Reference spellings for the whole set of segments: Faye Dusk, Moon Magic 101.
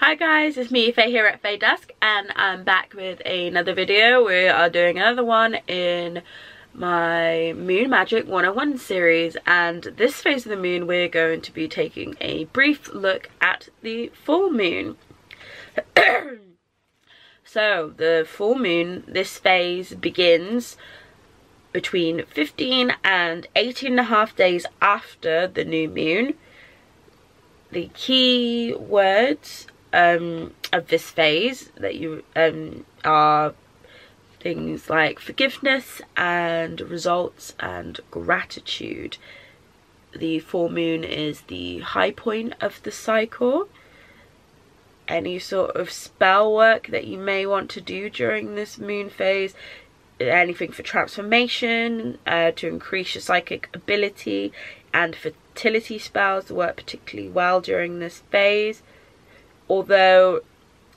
Hi guys, it's me Faye here at Faye Dusk, and I'm back with another video. We are doing another one in my Moon Magic 101 series, and this phase of the moon we're going to be taking a brief look at the full moon. So the full moon, this phase begins between 15 and 18 and a half days after the new moon. The key words of this phase that you are things like forgiveness and results and gratitude. The full moon is the high point of the cycle. Any sort of spell work that you may want to do during this moon phase, anything for transformation, to increase your psychic ability, and fertility spells work particularly well during this phase. Although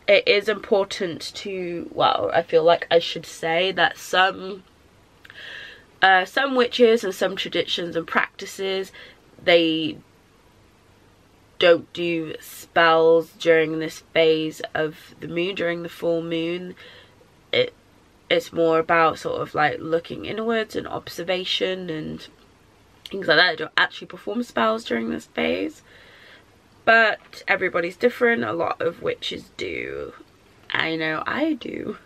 it is important to, well, I feel like I should say that some witches and some traditions and practices, they don't do spells during this phase of the moon, during the full moon. It's more about sort of like looking inwards and observation and things like that. I don't actually perform spells during this phase, but everybody's different. A lot of witches do. I know I do.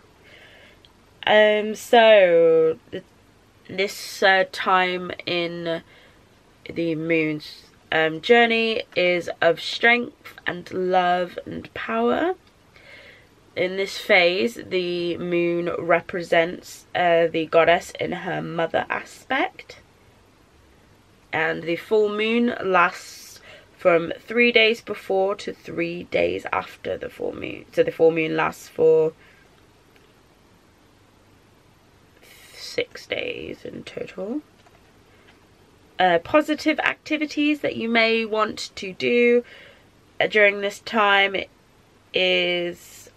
So this time in the moon's journey is of strength and love and power. In this phase, the moon represents the goddess in her mother aspect, and the full moon lasts from 3 days before to 3 days after the full moon. So the full moon lasts for 6 days in total. Positive activities that you may want to do during this time is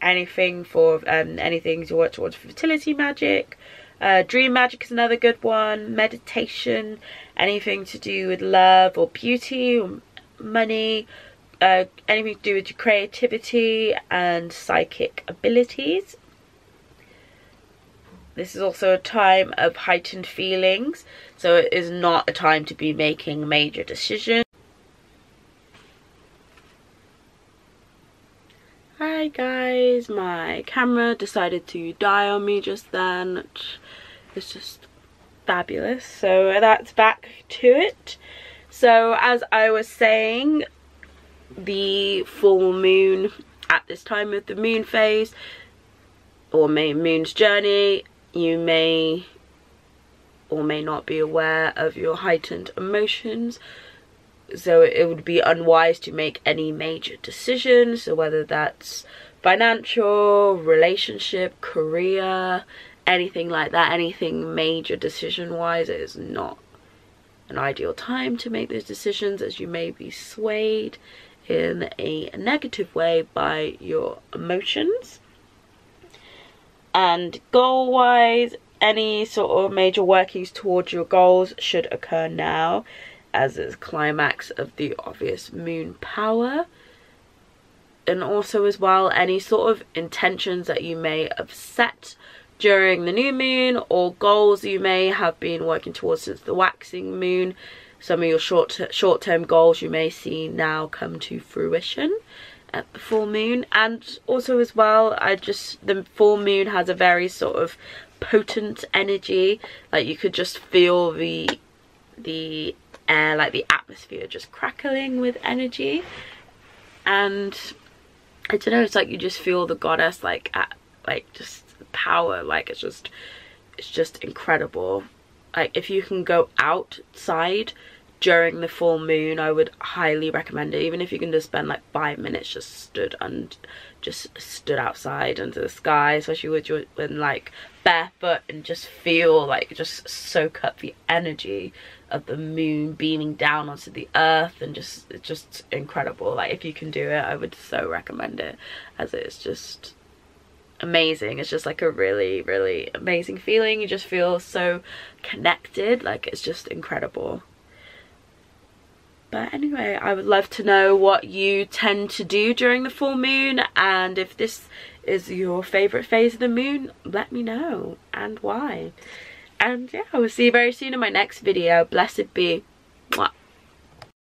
anything for anything to work towards fertility magic. Dream magic is another good one. Meditation, anything to do with love or beauty or money, anything to do with your creativity and psychic abilities. This is also a time of heightened feelings, so it is not a time to be making major decisions. Hi guys, my camera decided to die on me just then, which is just fabulous. So that's back to it. So as I was saying, the full moon at this time of the moon phase or moon's journey, you may or may not be aware of your heightened emotions. So it would be unwise to make any major decisions, so whether that's financial, relationship, career, anything like that, anything major decision wise, it is not an ideal time to make those decisions, as you may be swayed in a negative way by your emotions. And goal wise, any sort of major workings towards your goals should occur now, as it's climax of the obvious moon power. And also as well, any sort of intentions that you may have set during the new moon, or goals you may have been working towards since the waxing moon, some of your short-term goals you may see now come to fruition at the full moon. And also as well, the full moon has a very sort of potent energy, like you could just feel the air, like the atmosphere just crackling with energy. And I don't know, it's like you just feel the goddess, like at, like just power, like it's just incredible. Like if you can go outside during the full moon, I would highly recommend it. Even if you can just spend like 5 minutes just stood outside under the sky, especially with your like barefoot, and just feel like, just soak up the energy of the moon beaming down onto the earth, and it's just incredible. Like if you can do it, I would so recommend it, as it's just amazing. It's just like a really, really amazing feeling. You just feel so connected, like it's just incredible. But anyway, I would love to know what you tend to do during the full moon, and if this is your favourite phase of the moon, let me know, and why. And yeah, I will see you very soon in my next video. Blessed be. Mwah.